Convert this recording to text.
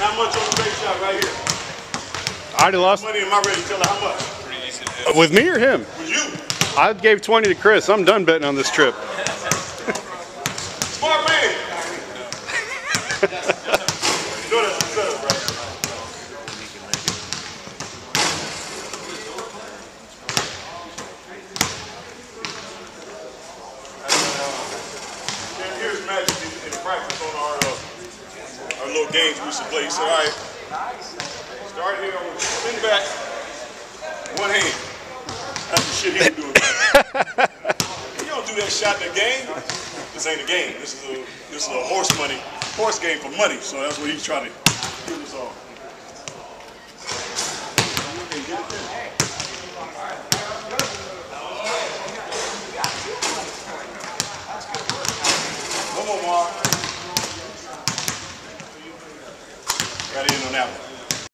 Not much on the big shot right here. I already lost money in my ready teller. How much? Pretty decent. With me or him? With you. I gave 20 to Chris. I'm done betting on this trip. Smart man. You know that's a setup, right? Here's magic in practice on our little games we should play. So, all right, start here. I'm going to spin back one hand. That's the shit he can do. You don't do that shot in the game. This ain't a game. This is a horse money, horse game for money. So that's what he's trying to do us all. Got in on that one.